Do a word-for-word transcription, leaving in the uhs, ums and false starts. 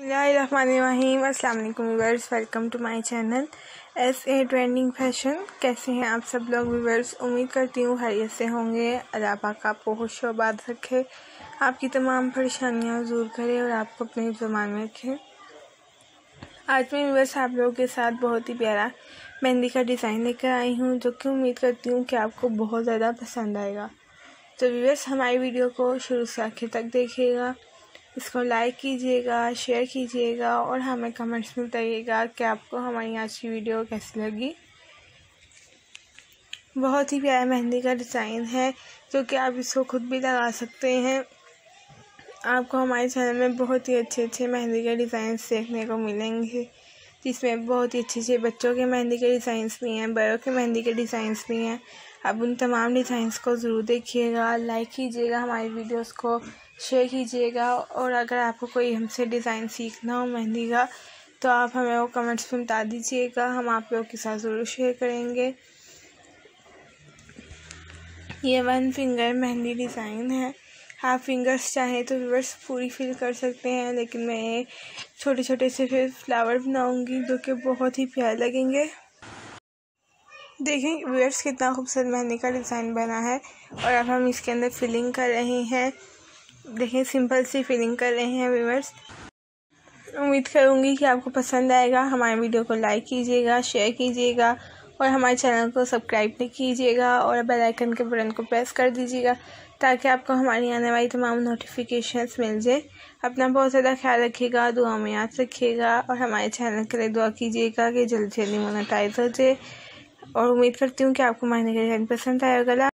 बिस्मिल्लाहिर्रहमानिर्रहीम। अस्सलामुअलैकुम viewers, welcome to my channel S A trending fashion. कैसे हैं आप सब लोग व्यूअर्स? उम्मीद करती हूँ खैरियत से होंगे। अल्लाह पाक आपको खुश आबाद रखे, आपकी तमाम परेशानियाँ दूर करे और आपको अपने ज़ुबान में रखे। आज मैं व्यूअर्स आप लोगों के साथ बहुत ही प्यारा मेहंदी का डिज़ाइन लेकर आई हूँ, जो कि उम्मीद करती हूँ कि आपको बहुत ज़्यादा पसंद आएगा। तो व्यूअर्स हमारी वीडियो को शुरू से आखिर तक देखिएगा, इसको लाइक कीजिएगा, शेयर कीजिएगा और हमें कमेंट्स में बताइएगा कि आपको हमारी आज की वीडियो कैसी लगी। बहुत ही प्यारा मेहंदी का डिज़ाइन है, जो कि आप इसको खुद भी लगा सकते हैं। आपको हमारे चैनल में बहुत ही अच्छे अच्छे मेहंदी के डिज़ाइंस देखने को मिलेंगे, जिसमें बहुत ही अच्छे अच्छे बच्चों के मेहंदी के डिज़ाइंस भी हैं, बड़ों के मेहंदी के डिज़ाइंस भी हैं। आप उन तमाम डिज़ाइंस को ज़रूर देखिएगा, लाइक कीजिएगा हमारी वीडियोस को, शेयर कीजिएगा और अगर आपको कोई हमसे डिज़ाइन सीखना हो मेहंदी का तो आप हमें वो कमेंट्स में बता दीजिएगा, हम आप लोगों के साथ ज़रूर शेयर करेंगे। ये वन फिंगर मेहंदी डिज़ाइन है। आप फिंगर्स चाहें तो व्यूअर्स पूरी फिल कर सकते हैं, लेकिन मैं छोटे छोटे से फिर फ्लावर बनाऊंगी जो कि बहुत ही प्यारे लगेंगे। देखें व्यूअर्स कितना खूबसूरत मेहंदी का डिज़ाइन बना है और अब हम इसके अंदर फिलिंग कर रहे हैं। देखें सिंपल सी फिलिंग कर रहे हैं व्यूअर्स। उम्मीद करूँगी कि आपको पसंद आएगा। हमारे वीडियो को लाइक कीजिएगा, शेयर कीजिएगा और हमारे चैनल को सब्सक्राइब भी कीजिएगा और बेल आइकन के बटन को प्रेस कर दीजिएगा ताकि आपको हमारी आने वाली तमाम नोटिफिकेशंस मिल जाए। अपना बहुत ज़्यादा ख्याल रखिएगा, दुआ में याद रखिएगा और हमारे चैनल के लिए दुआ कीजिएगा कि जल्दी जल्दी मोनेटाइज हो जाए। और उम्मीद करती हूँ कि आपको हमारे चैनल पसंद आएगा।